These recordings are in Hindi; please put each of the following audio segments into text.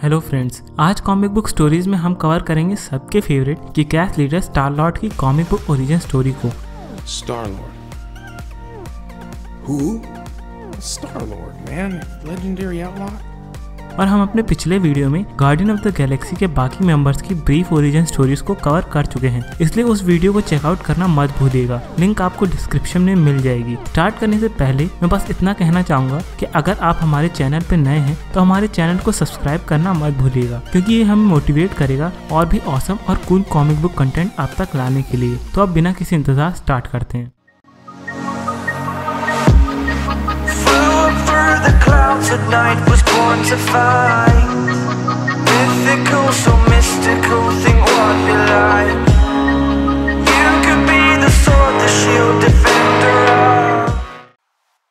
हेलो फ्रेंड्स, आज कॉमिक बुक स्टोरीज में हम कवर करेंगे सबके favourite kick-S leader Star Lord की कॉमिक बुक ओरिजिन स्टोरी को। Star Lord. Who? Star Lord man, legendary outlaw. और हम अपने पिछले वीडियो में गार्डियन ऑफ द गैलेक्सी के बाकी मेंबर्स की ब्रीफ ओरिजिन स्टोरीज को कवर कर चुके हैं, इसलिए उस वीडियो को चेकआउट करना मत भूलिएगा। लिंक आपको डिस्क्रिप्शन में मिल जाएगी। स्टार्ट करने से पहले मैं बस इतना कहना चाहूंगा कि अगर आप हमारे चैनल पे नए हैं तो हमारे चैनल को सब्सक्राइब करना मत भूलिएगा, क्योंकि ये हमें मोटिवेट करेगा और भी ऑसम और कूल कॉमिक बुक कंटेंट आप तक लाने के लिए। तो आप बिना किसी इंतजार स्टार्ट करते हैं। That night was born to fight, mythical, so mystical, think what you like. You could be the sword, the shield, defender of.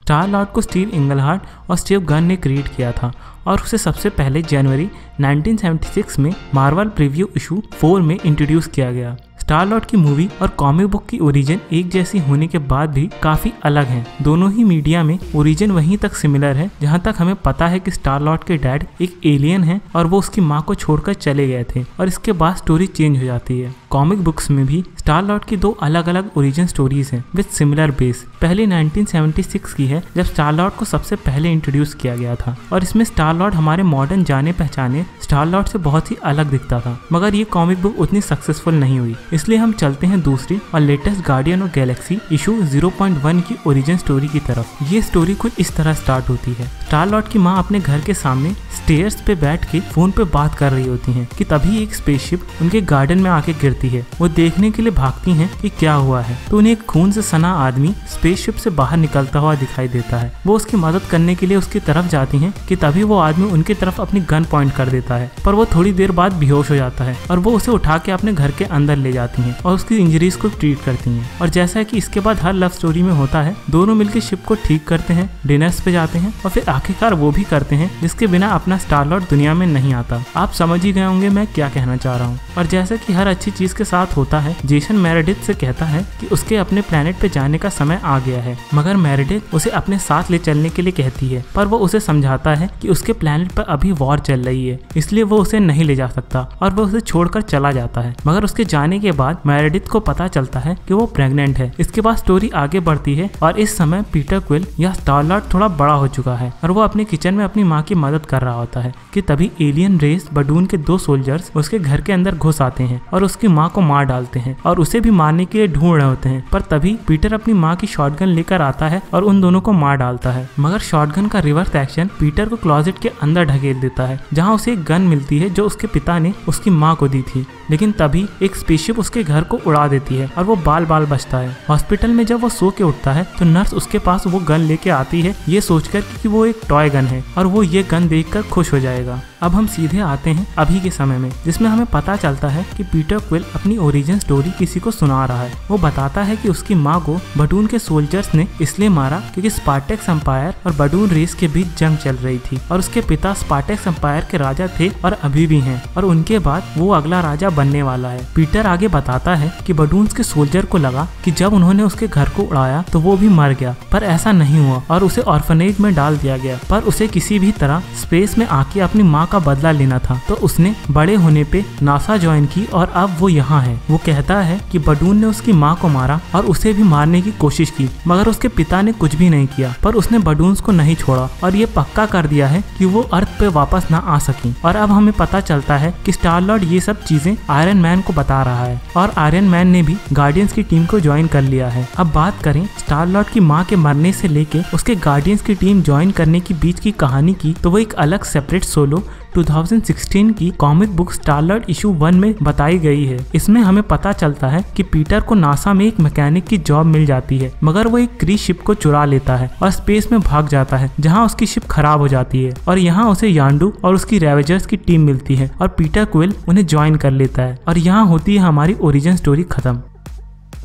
Star Lord को स्टीव इंगलहार्ट और स्टीव गन ने क्रिएट किया था और उसे सबसे पहले जनवरी 1976 में मार्वल प्रीव्यू इशू 4 में इंट्रोड्यूस किया गया। स्टार लॉर्ड की मूवी और कॉमिक बुक की ओरिजिन एक जैसी होने के बाद भी काफी अलग हैं। दोनों ही मीडिया में ओरिजिन वहीं तक सिमिलर है जहां तक हमें पता है कि स्टार लॉर्ड के डैड एक एलियन हैं और वो उसकी मां को छोड़कर चले गए थे, और इसके बाद स्टोरी चेंज हो जाती है। कॉमिक बुक्स में भी स्टार लॉर्ड की दो अलग अलग ओरिजिन स्टोरीज हैं विद सिमिलर बेस। पहले 1976 की है जब स्टार लॉर्ड को सबसे पहले इंट्रोड्यूस किया गया था, और इसमें स्टार लॉर्ड हमारे मॉडर्न जाने पहचाने स्टार लॉर्ड से बहुत ही अलग दिखता था, मगर ये कॉमिक बुक उतनी सक्सेसफुल नहीं हुई। इसलिए हम चलते हैं दूसरी और latest Guardian of Galaxy issue 0.1 की ओरिजिन स्टोरी की तरफ। ये स्टोरी कुछ इस तरह स्टार्ट होती है। स्टार लॉर्ड की माँ अपने घर के सामने स्टेयर्स पे बैठ के फोन पे बात कर रही होती हैं कि तभी एक स्पेसशिप उनके गार्डन में आके गिरती है। वो देखने के लिए भागती हैं कि क्या हुआ है, तो उन्हें एक खून से सना आदमी स्पेसशिप से बाहर निकलता हुआ दिखाई देता है। वो उसकी मदद करने के लिए उसकी तरफ जाती हैं कि तभी वो आदमी उनकी तरफ अपनी गन पॉइंट कर देता है, पर वो थोड़ी देर बाद बेहोश हो जाता है और वो उसे उठा के अपने घर के अंदर ले जाती हैं और उसकी इंजरीज को ट्रीट करती हैं। और जैसा कि इसके बाद हर लव स्टोरी में होता है, दोनों मिलकर शिप को ठीक करते हैं, डिनर्स पे जाते हैं और फिर आखिरकार वो भी करते हैं जिसके बिना अपना स्टार लॉर्ड दुनिया में नहीं आता। आप समझ ही गए होंगे मैं क्या कहना चाह रहा हूँ। और जैसा कि हर अच्छी चीज के साथ होता है, जेसन मेरेडिथ से कहता है कि उसके अपने प्लेनेट पे जाने का समय आ गया है, मगर मेरेडिथ उसे अपने साथ ले चलने के लिए कहती है, पर वो उसे समझाता है कि उसके प्लेनेट पर अभी वॉर चल रही है, इसलिए वो उसे नहीं ले जा सकता और वो उसे छोड़कर चला जाता है। मगर उसके जाने के बाद मेरेडिथ को पता चलता है कि वो प्रेग्नेंट है। इसके बाद स्टोरी आगे बढ़ती है और इस समय पीटर क्विल या स्टार लॉर्ड थोड़ा बड़ा हो चुका है और वो अपने किचन में अपनी माँ की मदद कर रहा होता है कि तभी एलियन रेस बडून के दो सोल्जर्स उसके घर के अंदर घुस आते हैं और उसकी माँ को मार डालते हैं और उसे भी मारने के लिए ढूंढ रहे होते हैं, पर तभी पीटर अपनी माँ की शॉटगन लेकर आता है और उन दोनों को मार डालता है। मगर शॉटगन का रिवर्स एक्शन पीटर को क्लोजेट के अंदर ढकेल देता है जहाँ उसे एक गन मिलती है जो उसके पिता ने उसकी माँ को दी थी। लेकिन तभी एक स्पेसशिप उसके घर को उड़ा देती है और वो बाल बाल बचता है। हॉस्पिटल में जब वो सो के उठता है तो नर्स उसके पास वो गन लेके आती है ये सोचकर कि वो एक टॉय गन है और वो ये गन देखकर खुश हो जाएगा। अब हम सीधे आते हैं अभी के समय में, जिसमें हमें पता चलता है कि पीटर क्विल अपनी ओरिजिन स्टोरी किसी को सुना रहा है। वो बताता है कि उसकी माँ को बडून के सोल्जर्स ने इसलिए मारा क्योंकि स्पार्टेक्स एम्पायर और बडून रेस के बीच जंग चल रही थी और उसके पिता स्पार्टेक्स एम्पायर के राजा थे और अभी भी हैं, और उनके बाद वो अगला राजा बनने वाला है। पीटर आगे बताता है कि बडून के सोल्जर को लगा कि जब उन्होंने उसके घर को उड़ाया तो वो भी मर गया, पर ऐसा नहीं हुआ और उसे ऑर्फनेज में डाल दिया गया, पर उसे किसी भी तरह स्पेस में आके अपनी माँ का बदला लेना था। तो उसने बड़े होने पे नासा ज्वाइन की और अब वो यहाँ है। वो कहता है कि बडून ने उसकी माँ को मारा और उसे भी मारने की कोशिश की, मगर उसके पिता ने कुछ भी नहीं किया, पर उसने बडून को नहीं छोड़ा और ये पक्का कर दिया है कि वो अर्थ पे वापस ना आ सकी। और अब हमें पता चलता है कि स्टार लॉर्ड ये सब चीजें आयरन मैन को बता रहा है और आयरन मैन ने भी गार्डियंस की टीम को ज्वाइन कर लिया है। अब बात करें स्टार लॉर्ड की माँ के मरने से लेके उसके गार्डियंस की टीम ज्वाइन करने के बीच की कहानी की, तो वो एक अलग सेपरेट सोलो 2016 की comic book Star Lord issue 1 में बताई गई है। इसमें हमें पता चलता है कि पीटर को नासा में एक मैकेनिक की जॉब मिल जाती है, मगर वो एक क्री शिप को चुरा लेता है और स्पेस में भाग जाता है जहां उसकी शिप खराब हो जाती है, और यहां उसे यान्डू और उसकी रेवेजर्स की टीम मिलती है और पीटर क्विल उन्हें ज्वाइन कर लेता है। और यहाँ होती है हमारी ओरिजिन स्टोरी खत्म।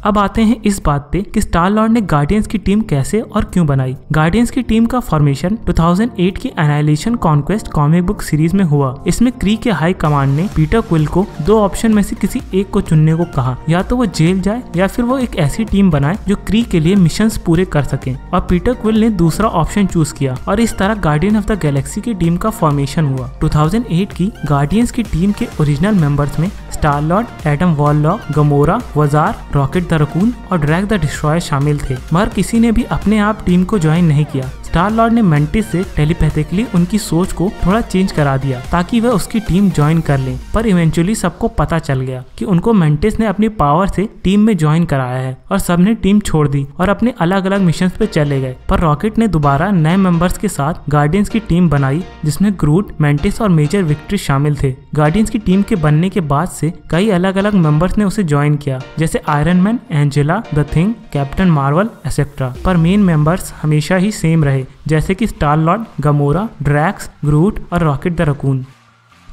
अब आते हैं इस बात पे कि स्टार लॉर्ड ने गार्डियंस की टीम कैसे और क्यों बनाई। गार्डियंस की टीम का फॉर्मेशन 2008 की Annihilation Conquest comic book series में हुआ। इसमें क्री के हाई कमांड ने पीटर क्विल को दो ऑप्शन में से किसी एक को चुनने को कहा, या तो वो जेल जाए या फिर वो एक ऐसी टीम बनाए जो क्री के लिए मिशंस पूरे कर सके, और पीटर क्विल ने दूसरा ऑप्शन चूज किया और इस तरह गार्डियन ऑफ द गैलेक्सी की टीम का फॉर्मेशन हुआ। 2008 की गार्डियंस की टीम के ओरिजिनल मेंबर्स में Star Lord, Adam Warlock, Gamora, वजार, Rocket Raccoon और ड्रैग द डिस्ट्रॉयर शामिल थे, मगर किसी ने भी अपने आप टीम को ज्वाइन नहीं किया। स्टार लॉर्ड ने मेंटिस से टेलीपैथिकली उनकी सोच को थोड़ा चेंज करा दिया ताकि वह उसकी टीम ज्वाइन कर लें, पर इवेंचुअली सबको पता चल गया कि उनको मेंटिस ने अपनी पावर से टीम में ज्वाइन कराया है और सबने टीम छोड़ दी और अपने अलग अलग मिशंस पे चले गए। पर रॉकेट ने दोबारा नए मेंबर्स के साथ गार्डियंस की टीम बनाई जिसमें ग्रूट, मेंटिस और मेजर विक्ट्री शामिल थे। गार्डियंस की टीम के बनने के बाद से कई अलग अलग मेंबर्स ने उसे ज्वाइन किया, जैसे Iron Man, Angela, the Thing, Captain Marvel etcetera, पर मेन मेंबर्स हमेशा ही सेम रहे, जैसे कि Star Lord, Gamora, Drax, Groot और रॉकेट द रकून।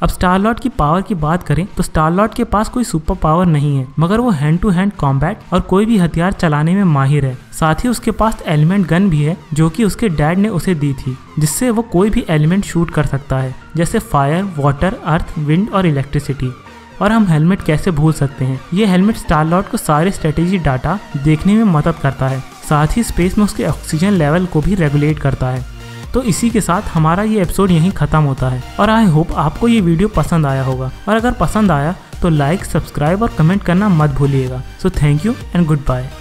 अब स्टार लॉर्ड की पावर की बात करें तो स्टार लॉर्ड के पास कोई सुपर पावर नहीं है, मगर वो हैंड टू हैंड कॉम्बैट और कोई भी हथियार चलाने में माहिर है। साथ ही उसके पास एलिमेंट गन भी है जो कि उसके डैड ने उसे दी थी, जिससे वो कोई भी एलिमेंट शूट कर सकता है, जैसे फायर, वाटर, अर्थ, विंड और इलेक्ट्रिसिटी। और हम हेलमेट कैसे भूल सकते हैं, ये हेलमेट स्टार लॉर्ड को सारे स्ट्रेटेजी डाटा देखने में मदद करता है, साथ ही स्पेस में उसके ऑक्सीजन लेवल को भी रेगुलेट करता है। तो इसी के साथ हमारा ये एपिसोड यहीं ख़त्म होता है और आई होप आपको ये वीडियो पसंद आया होगा, और अगर पसंद आया तो लाइक, सब्सक्राइब और कमेंट करना मत भूलिएगा। So thank you and good bye.